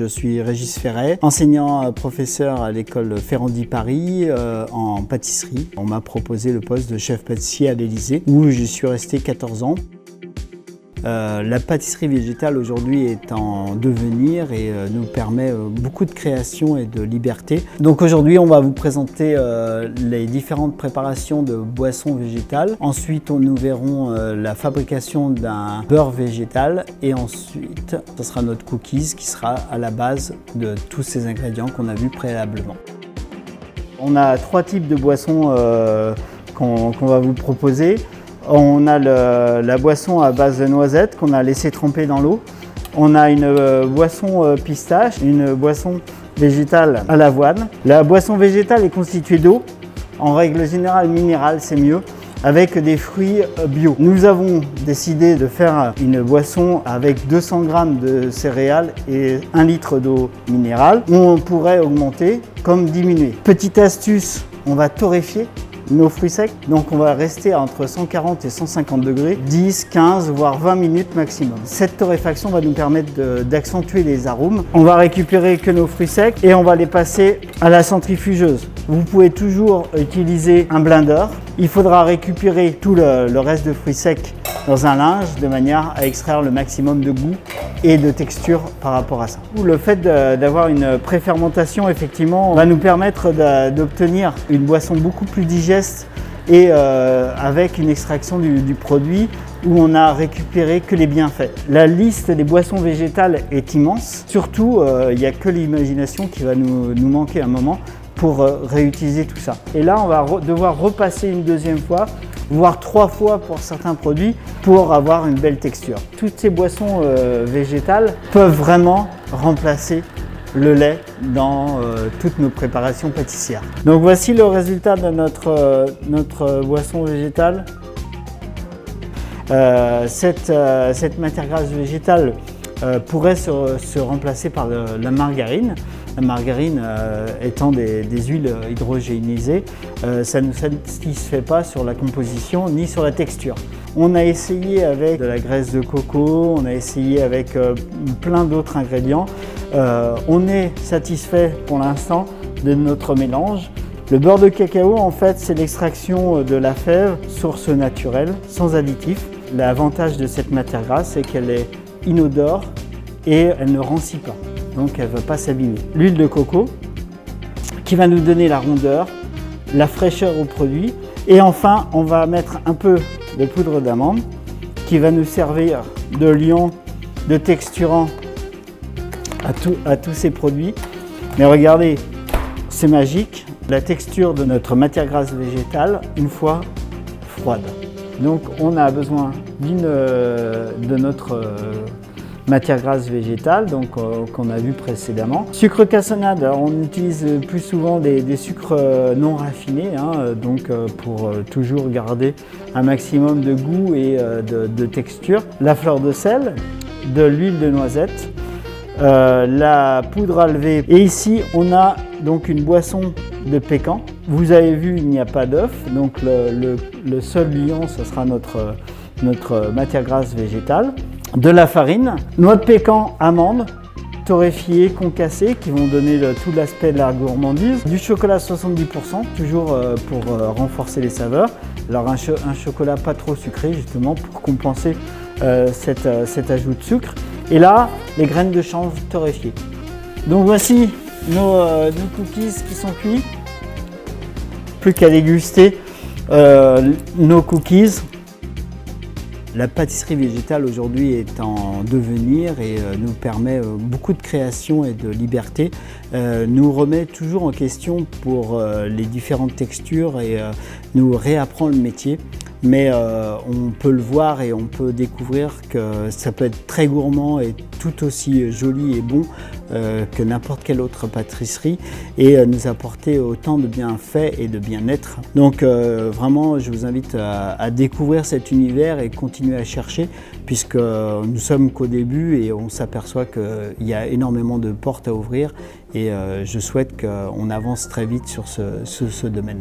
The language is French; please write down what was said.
Je suis Régis Ferey, enseignant professeur à l'école Ferrandi Paris en pâtisserie. On m'a proposé le poste de chef pâtissier à l'Élysée où je suis resté 14 ans. La pâtisserie végétale aujourd'hui est en devenir et nous permet beaucoup de création et de liberté. Donc aujourd'hui on va vous présenter les différentes préparations de boissons végétales. Ensuite nous verrons la fabrication d'un beurre végétal et ensuite ce sera notre cookies qui sera à la base de tous ces ingrédients qu'on a vus préalablement. On a trois types de boissons qu'on va vous proposer. On a la boisson à base de noisettes qu'on a laissé tremper dans l'eau. On a une boisson pistache, une boisson végétale à l'avoine. La boisson végétale est constituée d'eau, en règle générale minérale c'est mieux, avec des fruits bio. Nous avons décidé de faire une boisson avec 200 g de céréales et 1 litre d'eau minérale. On pourrait augmenter comme diminuer. Petite astuce, on va torréfier nos fruits secs, donc on va rester à entre 140 et 150 degrés, 10, 15 voire 20 minutes maximum. Cette torréfaction va nous permettre d'accentuer les arômes. On va récupérer que nos fruits secs et on va les passer à la centrifugeuse. Vous pouvez toujours utiliser un blender. Il faudra récupérer tout le reste de fruits secs dans un linge de manière à extraire le maximum de goût et de texture par rapport à ça. Le fait d'avoir une préfermentation effectivement va nous permettre d'obtenir une boisson beaucoup plus digeste et avec une extraction du produit où on n'a récupéré que les bienfaits. La liste des boissons végétales est immense, surtout il n'y a que l'imagination qui va nous manquer un moment pour réutiliser tout ça. Et là on va devoir repasser une deuxième fois, voire 3 fois pour certains produits, pour avoir une belle texture. Toutes ces boissons végétales peuvent vraiment remplacer le lait dans toutes nos préparations pâtissières. Donc voici le résultat de notre boisson végétale. Cette matière grasse végétale pourrait se remplacer par la margarine. La margarine étant des huiles hydrogénisées, ça ne nous satisfait pas sur la composition ni sur la texture. On a essayé avec de la graisse de coco, on a essayé avec plein d'autres ingrédients. On est satisfait pour l'instant de notre mélange. Le beurre de cacao, en fait, c'est l'extraction de la fève, source naturelle, sans additifs. L'avantage de cette matière grasse, c'est qu'elle est inodore et elle ne rancit pas. Donc elle ne va pas s'abîmer. L'huile de coco qui va nous donner la rondeur, la fraîcheur au produit. Et enfin, on va mettre un peu de poudre d'amande qui va nous servir de liant, de texturant à tous ces produits. Mais regardez, c'est magique. La texture de notre matière grasse végétale, une fois froide. Donc on a besoin de notre matière grasse végétale, donc qu'on a vu précédemment. Sucre cassonade, on utilise plus souvent des sucres non raffinés, donc pour toujours garder un maximum de goût et de texture. La fleur de sel, de l'huile de noisette, la poudre à lever. Et ici, on a donc une boisson de pécan. Vous avez vu, il n'y a pas d'œuf, donc le seul liant, ce sera notre matière grasse végétale. De la farine, noix de pécan, amandes, torréfiées, concassées qui vont donner tout l'aspect de la gourmandise. Du chocolat 70%, toujours pour renforcer les saveurs. Alors un chocolat pas trop sucré justement pour compenser cet ajout de sucre. Et là, les graines de chanvre torréfiées. Donc voici nos cookies qui sont cuits. Plus qu'à déguster nos cookies. La pâtisserie végétale aujourd'hui est en devenir et nous permet beaucoup de création et de liberté. Nous remet toujours en question pour les différentes textures et nous réapprend le métier. Mais on peut le voir et on peut découvrir que ça peut être très gourmand et tout aussi joli et bon que n'importe quelle autre pâtisserie et nous apporter autant de bienfaits et de bien-être. Donc vraiment, je vous invite à découvrir cet univers et continuer à chercher puisque nous sommes qu'au début et on s'aperçoit qu'il y a énormément de portes à ouvrir et je souhaite qu'on avance très vite sur ce domaine.